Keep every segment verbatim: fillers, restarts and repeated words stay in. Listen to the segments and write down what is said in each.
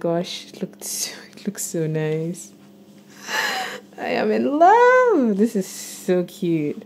gosh, it looked so, it looks so nice. I am in love. This is so cute.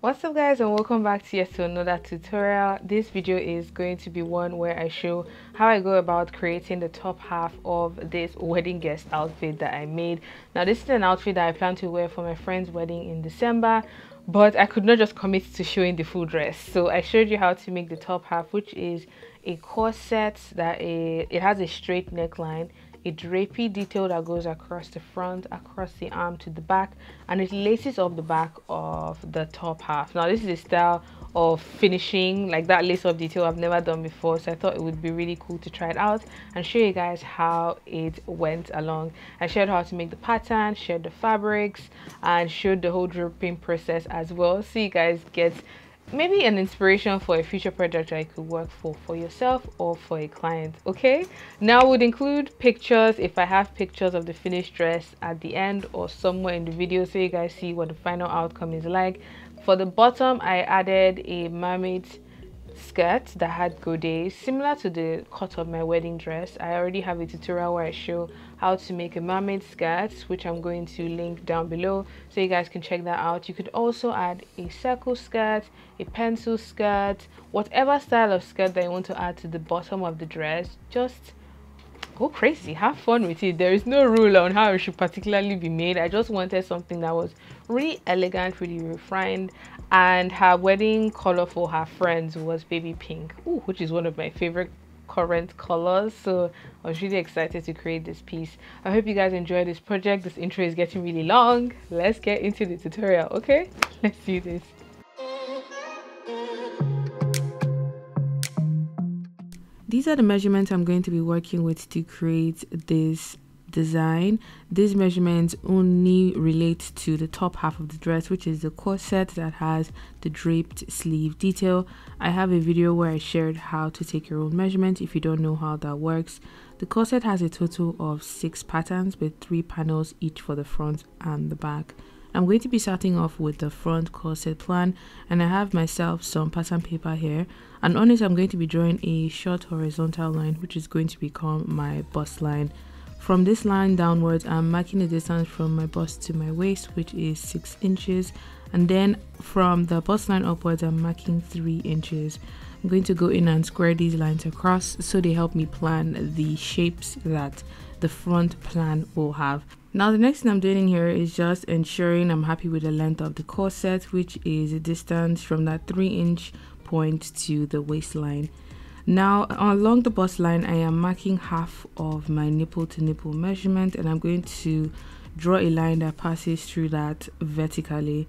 What's up guys, and welcome back to yet another tutorial. This video is going to be one where I show how I go about creating the top half of this wedding guest outfit that I made. Now this is an outfit that I plan to wear for my friend's wedding in December, but I could not just commit to showing the full dress, so I showed you how to make the top half, which is a corset that a, it has a straight neckline, a drapey detail that goes across the front, across the arm to the back, and it laces up the back of the top half. Now this is a style of finishing, like that lace up detail I've never done before, so I thought it would be really cool to try it out and show you guys how it went along. I showed how to make the pattern, shared the fabrics, and showed the whole draping process as well, so you guys get maybe an inspiration for a future project that you could work for for yourself or for a client. Okay, now would include pictures if I have pictures of the finished dress at the end or somewhere in the video, so you guys see what the final outcome is like. For the bottom, I added a mermaid skirt that had godets, similar to the cut of my wedding dress. I already have a tutorial where I show how to make a mermaid skirt, which I'm going to link down below, so you guys can check that out. You could also add a circle skirt, a pencil skirt, whatever style of skirt that you want to add to the bottom of the dress. Just go crazy, have fun with it. There is no rule on how it should particularly be made. I just wanted something that was really elegant, really refined. And her wedding color for her friends was baby pink, ooh, which is one of my favorite current colors, so I was really excited to create this piece. I hope you guys enjoy this project. This intro is getting really long. Let's get into the tutorial. Okay, let's do this. These are the measurements I'm going to be working with to create this design. These measurements only relate to the top half of the dress, which is the corset that has the draped sleeve detail. I have a video where I shared how to take your own measurements if you don't know how that works. The corset has a total of six patterns with three panels each for the front and the back. I'm going to be starting off with the front corset plan, and I have myself some pattern paper here, and on it I'm going to be drawing a short horizontal line which is going to become my bust line. From this line downwards, I'm marking the distance from my bust to my waist, which is six inches, and then from the bust line upwards I'm marking three inches. I'm going to go in and square these lines across so they help me plan the shapes that the front plan will have. Now the next thing I'm doing in here is just ensuring I'm happy with the length of the corset, which is a distance from that three inch point to the waistline. Now along the bust line, I am marking half of my nipple to nipple measurement, and I'm going to draw a line that passes through that vertically.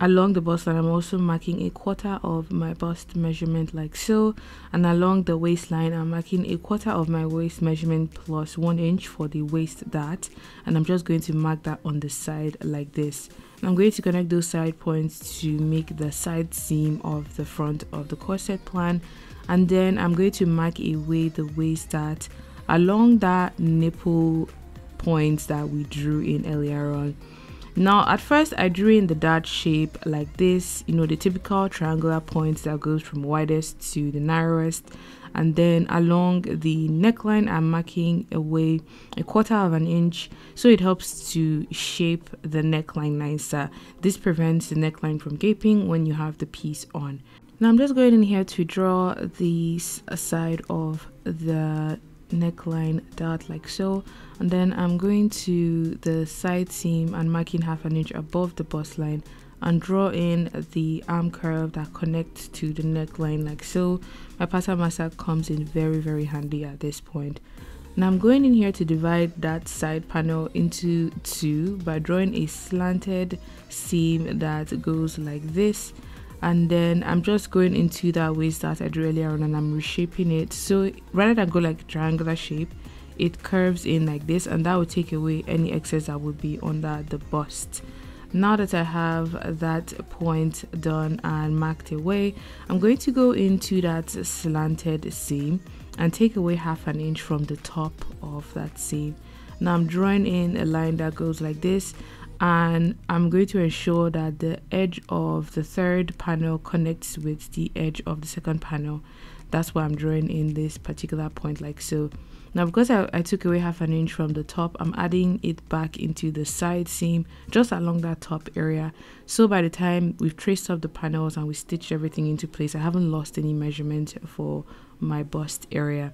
Along the bust line, I'm also marking a quarter of my bust measurement like so, and along the waistline I'm marking a quarter of my waist measurement plus one inch for the waist dart, and I'm just going to mark that on the side like this. And I'm going to connect those side points to make the side seam of the front of the corset plan, and then I'm going to mark away the waist dart along that nipple point that we drew in earlier on. Now at first I drew in the dart shape like this, you know, the typical triangular points that goes from widest to the narrowest, and then along the neckline I'm marking away a quarter of an inch so it helps to shape the neckline nicer. This prevents the neckline from gaping when you have the piece on. Now I'm just going in here to draw this side of the neckline dart like so, and then I'm going to the side seam and marking half an inch above the bust line and draw in the arm curve that connects to the neckline like so. My pattern master comes in very very handy at this point. Now I'm going in here to divide that side panel into two by drawing a slanted seam that goes like this, and then I'm just going into that waist that I drew earlier on and I'm reshaping it, so rather than go like triangular shape it curves in like this, and that will take away any excess that would be under the bust. Now that I have that point done and marked away, I'm going to go into that slanted seam and take away half an inch from the top of that seam. Now I'm drawing in a line that goes like this, and I'm going to ensure that the edge of the third panel connects with the edge of the second panel. That's why I'm drawing in this particular point like so. Now because I, I took away half an inch from the top, I'm adding it back into the side seam just along that top area. So by the time we've traced up the panels and we stitched everything into place, I haven't lost any measurement for my bust area.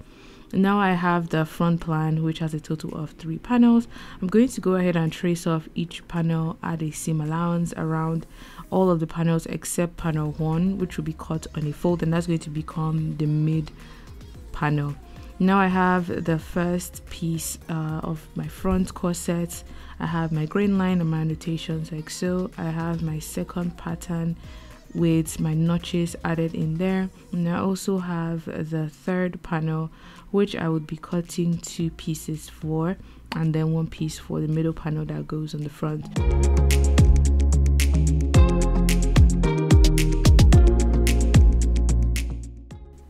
Now I have the front plan, which has a total of three panels. I'm going to go ahead and trace off each panel, add a seam allowance around all of the panels except panel one, which will be cut on a fold, and that's going to become the mid panel. Now I have the first piece uh, of my front corset. I have my grain line and my annotations like so. I have my second pattern with my notches added in there, and I also have the third panel, which I would be cutting two pieces for, and then one piece for the middle panel that goes on the front.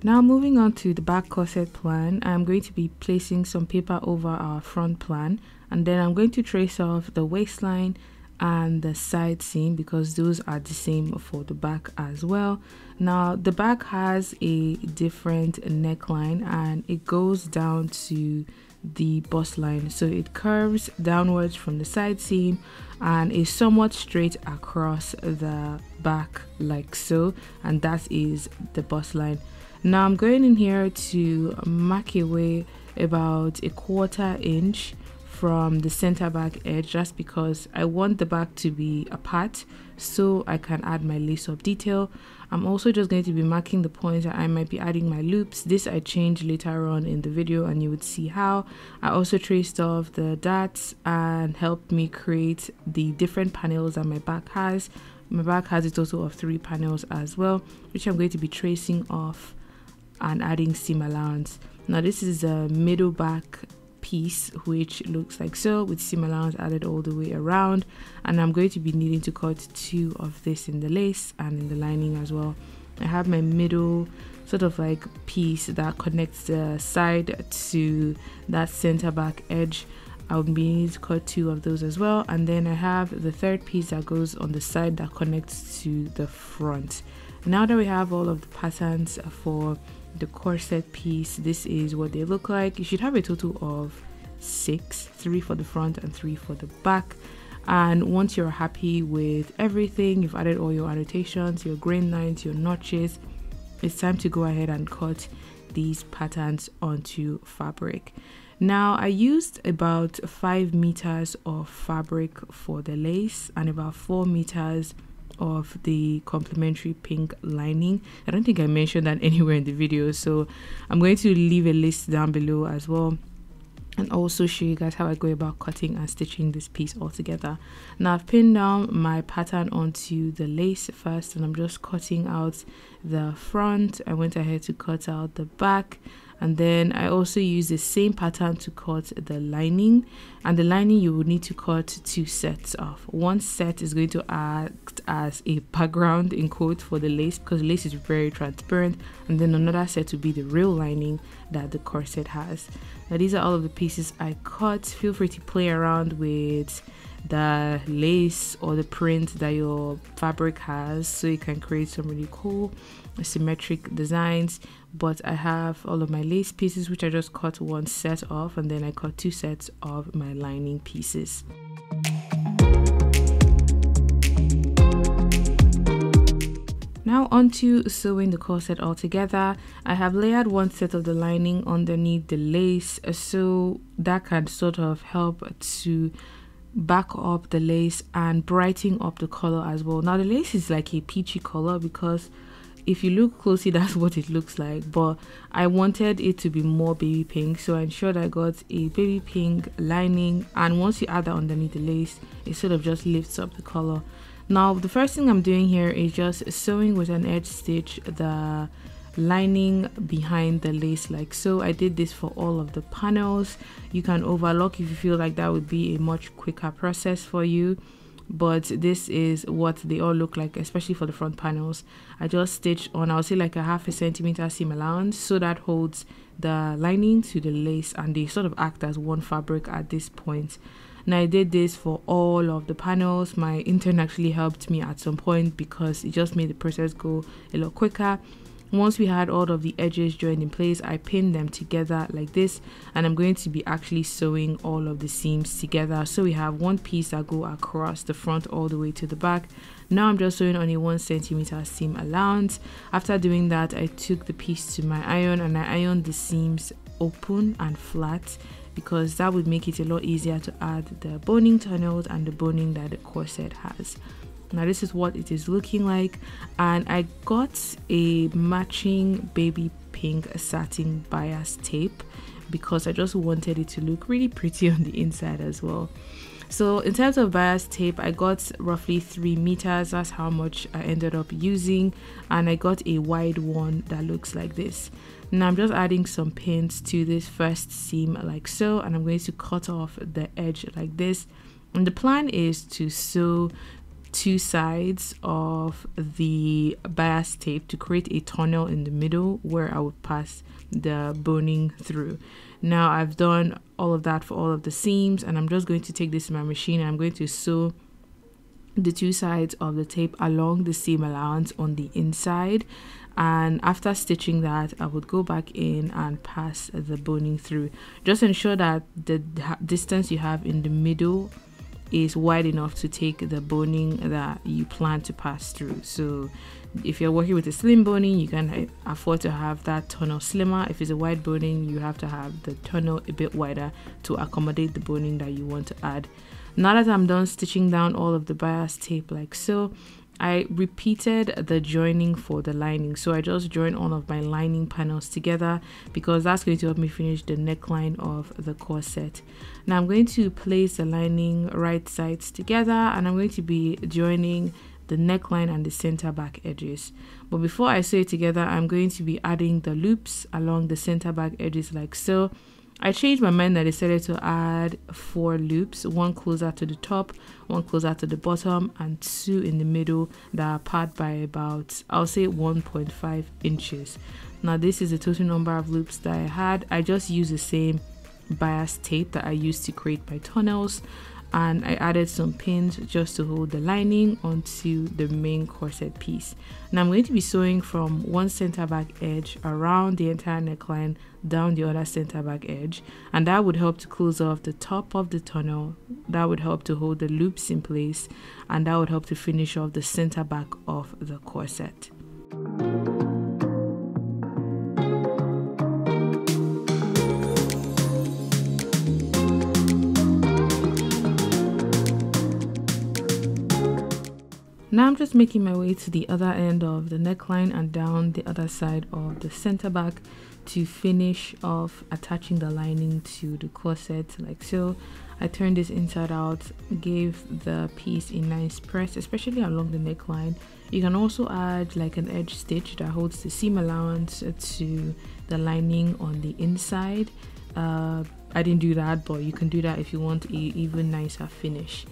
Now moving on to the back corset plan, I'm going to be placing some paper over our front plan, and then I'm going to trace off the waistline and the side seam because those are the same for the back as well. Now the back has a different neckline and it goes down to the bust line, so it curves downwards from the side seam and is somewhat straight across the back like so, and that is the bust line. Now I'm going in here to mark away about a quarter inch from the center back edge just because I want the back to be apart so I can add my lace up detail. I'm also just going to be marking the points that I might be adding my loops. This I changed later on in the video and you would see how. I also traced off the dots and helped me create the different panels that my back has. My back has a total of three panels as well, which I'm going to be tracing off and adding seam allowance. Now this is the middle back piece, which looks like so, with seam allowance added all the way around, and I'm going to be needing to cut two of this in the lace and in the lining as well. I have my middle sort of like piece that connects the side to that center back edge. I'll be needing to cut two of those as well, and then I have the third piece that goes on the side that connects to the front. Now that we have all of the patterns for the corset piece, this is what they look like. You should have a total of six, three for the front and three for the back. And once you're happy with everything, you've added all your annotations, your grain lines, your notches, it's time to go ahead and cut these patterns onto fabric. Now I used about five meters of fabric for the lace and about four meters of the complementary pink lining. I don't think I mentioned that anywhere in the video, so I'm going to leave a list down below as well and also show you guys how I go about cutting and stitching this piece all together. Now I've pinned down my pattern onto the lace first and I'm just cutting out the front. I went ahead to cut out the back, and then I also use the same pattern to cut the lining, and the lining you will need to cut two sets of. One set is going to act as a background in quote for the lace because lace is very transparent, and then another set will be the real lining that the corset has. Now these are all of the pieces I cut. Feel free to play around with the lace or the print that your fabric has so you can create some really cool symmetric designs, but I have all of my lace pieces which I just cut one set of, and then I cut two sets of my lining pieces. Now onto sewing the corset all together. I have layered one set of the lining underneath the lace so that can sort of help to back up the lace and brighten up the color as well. Now the lace is like a peachy color because if you look closely that's what it looks like, but I wanted it to be more baby pink, so I ensured I got a baby pink lining, and once you add that underneath the lace it sort of just lifts up the color. Now the first thing I'm doing here is just sewing with an edge stitch the lining behind the lace like so. I did this for all of the panels. You can overlock if you feel like that would be a much quicker process for you, but this is what they all look like, especially for the front panels. I just stitched on, I'll say like a half a centimeter seam allowance, so that holds the lining to the lace and they sort of act as one fabric at this point. and I did this for all of the panels. My intern actually helped me at some point because it just made the process go a lot quicker. Once we had all of the edges joined in place, I pinned them together like this, and I'm going to be actually sewing all of the seams together, so we have one piece that go across the front all the way to the back. Now I'm just sewing on a one centimeter seam allowance. After doing that, I took the piece to my iron and I ironed the seams open and flat, because that would make it a lot easier to add the boning tunnels and the boning that the corset has. Now this is what it is looking like, and I got a matching baby pink satin bias tape because I just wanted it to look really pretty on the inside as well. So in terms of bias tape, I got roughly three meters. That's how much I ended up using, and I got a wide one that looks like this. Now I'm just adding some pins to this first seam like so, and I'm going to cut off the edge like this, and the plan is to sew two sides of the bias tape to create a tunnel in the middle where I would pass the boning through. Now I've done all of that for all of the seams, and I'm just going to take this in my machine and I'm going to sew the two sides of the tape along the seam allowance on the inside, and after stitching that I would go back in and pass the boning through. Just ensure that the distance you have in the middle is wide enough to take the boning that you plan to pass through. So if you're working with a slim boning, you can afford to have that tunnel slimmer. If it's a wide boning, you have to have the tunnel a bit wider to accommodate the boning that you want to add. Now that I'm done stitching down all of the bias tape like so, I repeated the joining for the lining. So I just joined all of my lining panels together because that's going to help me finish the neckline of the corset. Now I'm going to place the lining right sides together, and I'm going to be joining the neckline and the center back edges. But before I sew it together, I'm going to be adding the loops along the center back edges like so. I changed my mind and I decided to add four loops, one closer to the top, one closer to the bottom, and two in the middle that are apart by about, I'll say one point five inches. Now this is the total number of loops that I had. I just used the same bias tape that I used to create my tunnels, and I added some pins just to hold the lining onto the main corset piece. Now I'm going to be sewing from one center back edge around the entire neckline down the other center back edge, and that would help to close off the top of the tunnel, that would help to hold the loops in place, and that would help to finish off the center back of the corset. Now I'm just making my way to the other end of the neckline and down the other side of the center back to finish off attaching the lining to the corset like so. I turned this inside out, gave the piece a nice press, especially along the neckline. You can also add like an edge stitch that holds the seam allowance to the lining on the inside. Uh, I didn't do that, but you can do that if you want an even nicer finish.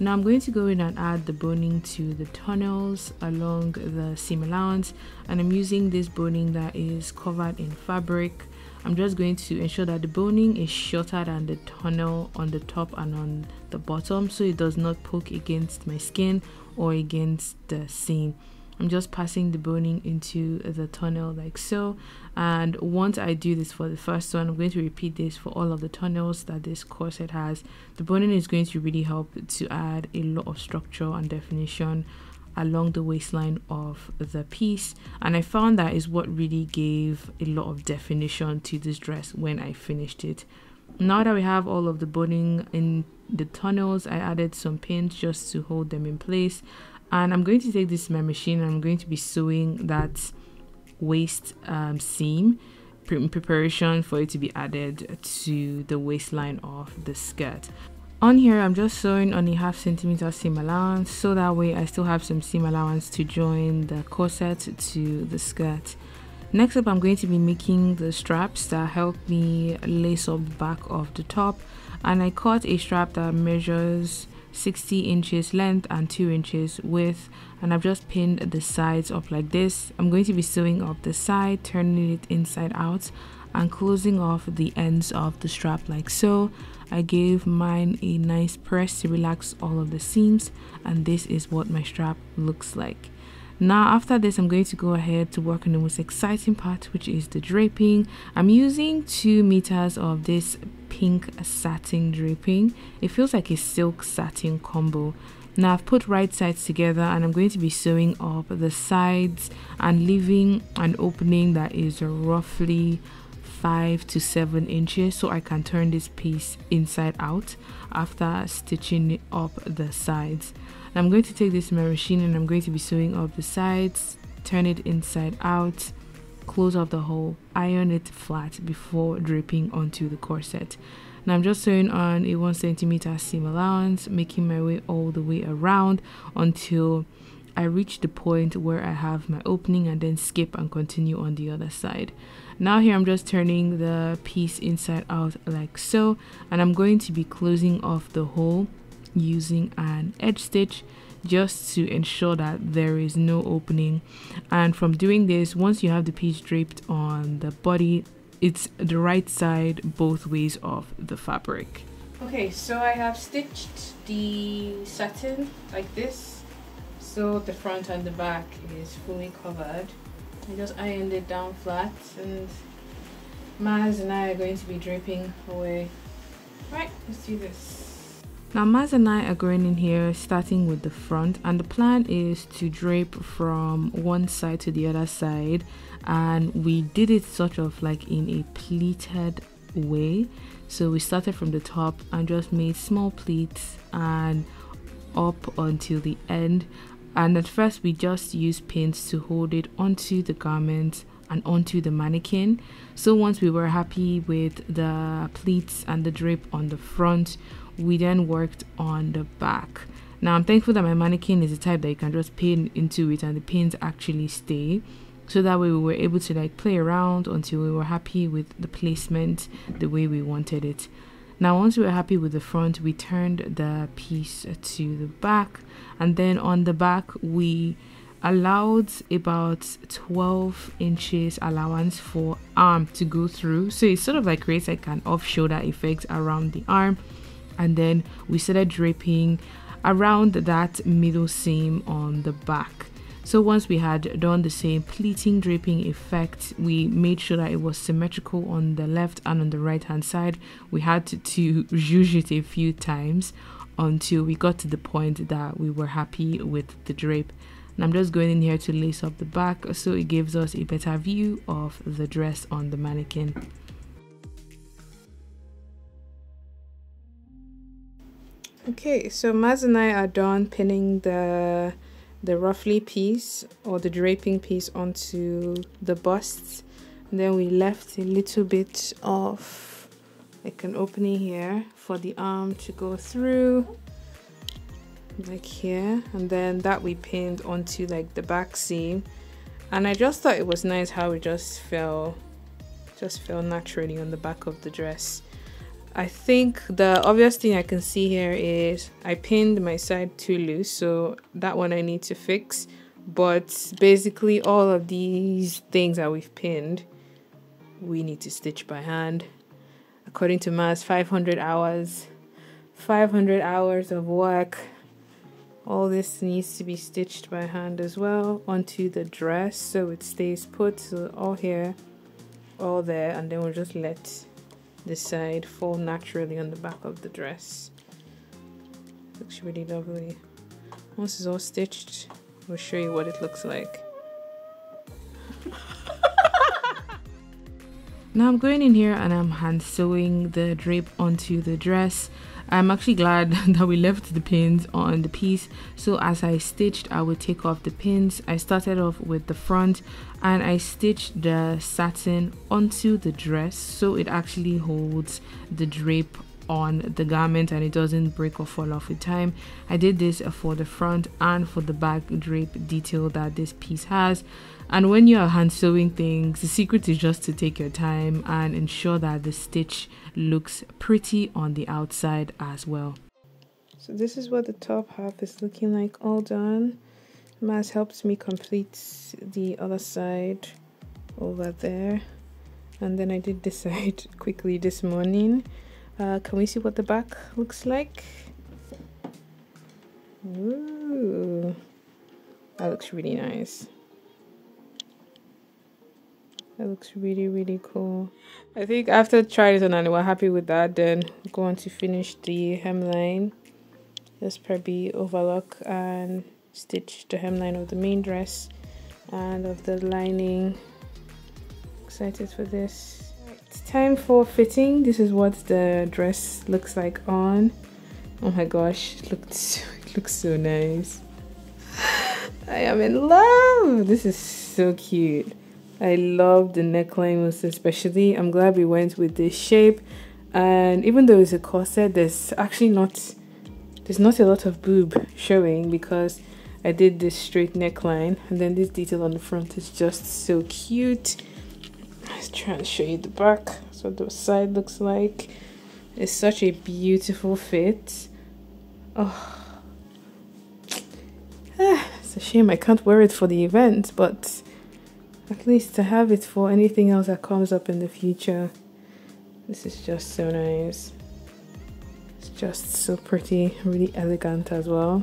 Now I'm going to go in and add the boning to the tunnels along the seam allowance, and I'm using this boning that is covered in fabric. I'm just going to ensure that the boning is shorter than the tunnel on the top and on the bottom, so it does not poke against my skin or against the seam. I'm just passing the boning into the tunnel like so, and once I do this for the first one, I'm going to repeat this for all of the tunnels that this corset has. The boning is going to really help to add a lot of structure and definition along the waistline of the piece, and I found that is what really gave a lot of definition to this dress when I finished it. Now that we have all of the boning in the tunnels, I added some pins just to hold them in place, and I'm going to take this to my machine and I'm going to be sewing that waist um, seam in preparation for it to be added to the waistline of the skirt. On here I'm just sewing on a half centimeter seam allowance, so that way I still have some seam allowance to join the corset to the skirt. Next up, I'm going to be making the straps that help me lace up the back of the top, and I cut a strap that measures sixty inches length and two inches width, and I've just pinned the sides up like this. I'm going to be sewing up the side, turning it inside out, and closing off the ends of the strap like so. I gave mine a nice press to relax all of the seams, and this is what my strap looks like. Now after this, I'm going to go ahead to work on the most exciting part, which is the draping. I'm using two meters of this pink satin draping. It feels like a silk satin combo. Now I've put right sides together, and I'm going to be sewing up the sides and leaving an opening that is roughly five to seven inches so I can turn this piece inside out after stitching up the sides. I'm going to take this my machine and I'm going to be sewing up the sides, turn it inside out, close off the hole, iron it flat before draping onto the corset. Now I'm just sewing on a one centimeter seam allowance, making my way all the way around until I reach the point where I have my opening, and then skip and continue on the other side. Now here I'm just turning the piece inside out like so, and I'm going to be closing off the hole using an edge stitch just to ensure that there is no opening. And from doing this, once you have the piece draped on the body, it's the right side both ways of the fabric. Okay, so I have stitched the satin like this, so the front and the back is fully covered. I just ironed it down flat, and Maz and I are going to be draping away. Right, let's do this. Now Maz and I are going in here starting with the front, and the plan is to drape from one side to the other side, and we did it sort of like in a pleated way. So we started from the top and just made small pleats and up until the end. And at first we just used pins to hold it onto the garment and onto the mannequin. So once we were happy with the pleats and the drape on the front, we then worked on the back. Now I'm thankful that my mannequin is the type that you can just pin into it and the pins actually stay. So that way we were able to like play around until we were happy with the placement the way we wanted it. Now once we were happy with the front, we turned the piece to the back, and then on the back we allowed about twelve inches allowance for arm to go through, so it sort of like creates like an off shoulder effect around the arm. And then we started draping around that middle seam on the back. So once we had done the same pleating draping effect, we made sure that it was symmetrical on the left and on the right hand side. We had to, to zhuzh it a few times until we got to the point that we were happy with the drape. And I'm just going in here to lace up the back so it gives us a better view of the dress on the mannequin. Okay, so Maz and I are done pinning the the ruffly piece or the draping piece onto the bust, and then we left a little bit of like an opening here for the arm to go through like here, and then that we pinned onto like the back seam. And I just thought it was nice how it just fell just fell naturally on the back of the dress. I think the obvious thing I can see here is I pinned my side too loose, so that one I need to fix. But basically all of these things that we've pinned, we need to stitch by hand. According to Maz, five hundred hours. five hundred hours of work. All this needs to be stitched by hand as well onto the dress so it stays put. So all here, all there, and then we'll just let this side fall naturally on the back of the dress. Looks really lovely. Once it's all stitched, we'll show you what it looks like. Now I'm going in here and I'm hand sewing the drape onto the dress. I'm actually glad that we left the pins on the piece, so as I stitched I would take off the pins. I started off with the front and I stitched the satin onto the dress so it actually holds the drape on the garment and it doesn't break or fall off with time. I did this for the front and for the back drape detail that this piece has. And when you're hand sewing things, the secret is just to take your time and ensure that the stitch looks pretty on the outside as well. So this is what the top half is looking like, all done. Maz helps me complete the other side over there. And then I did decide quickly this morning. Uh, can we see what the back looks like? Ooh, that looks really nice. That looks really, really cool. I think after trying it on and we're happy with that, then go on to finish the hemline. Just probably overlock and stitch the hemline of the main dress and of the lining. Excited for this. It's time for fitting. This is what the dress looks like on. Oh my gosh, it looks so, it looks so nice. I am in love. This is so cute. I love the neckline most especially. I'm glad we went with this shape, and even though it's a corset, there's actually not there's not a lot of boob showing because I did this straight neckline, and then this detail on the front is just so cute. Let's try and show you the back. That's what the side looks like. It's such a beautiful fit. Oh, ah, it's a shame I can't wear it for the event, but at least to have it for anything else that comes up in the future. This is just so nice. It's just so pretty, really elegant as well.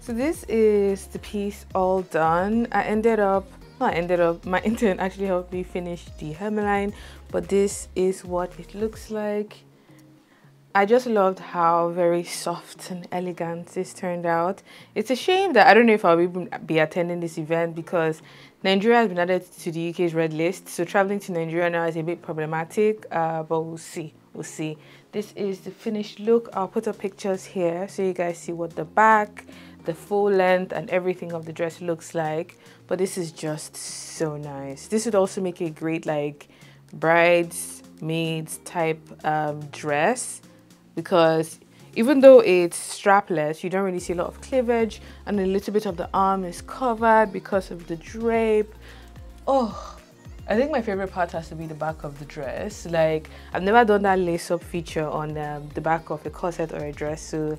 So this is the piece all done. I ended up I ended up my intern actually helped me finish the hemline, but this is what it looks like. I just loved how very soft and elegant this turned out. It's a shame that I don't know if I'll even be attending this event because Nigeria has been added to the U K's red list, so traveling to Nigeria now is a bit problematic, uh, but we'll see, we'll see. This is the finished look. I'll put up pictures here so you guys see what the back, the full length and everything of the dress looks like, but this is just so nice. This would also make a great like bridesmaids type um, dress because even though it's strapless, you don't really see a lot of cleavage, and a little bit of the arm is covered because of the drape. Oh, I think my favorite part has to be the back of the dress. Like, I've never done that lace-up feature on um, the back of a corset or a dress, so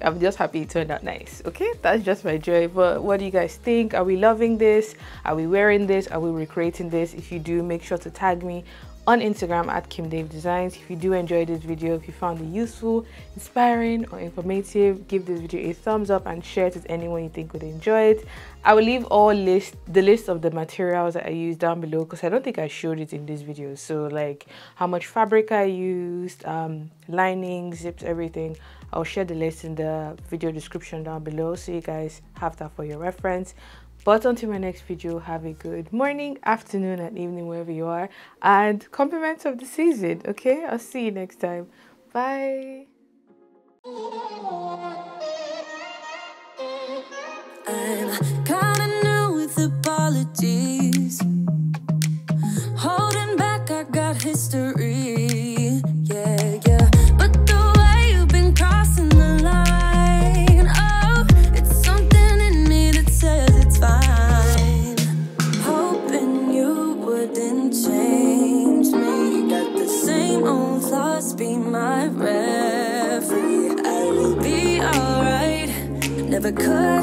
I'm just happy it turned out nice. Okay, that's just my joy. But what do you guys think? Are we loving this? Are we wearing this? Are we recreating this? If you do, make sure to tag me on Instagram at Kim Dave Designs. If you do enjoy this video, if you found it useful, inspiring or informative, give this video a thumbs up and share it with anyone you think would enjoy it. I will leave all list the list of the materials that I used down below because I don't think I showed it in this video. So like how much fabric I used, um lining, zips, everything. I'll share the list in the video description down below so you guys have that for your reference. But until my next video, have a good morning, afternoon and evening wherever you are, and compliments of the season. Okay, I'll see you next time. Bye. I'm kinda new with apologies, holding back, I got history. Yeah, yeah. Never could.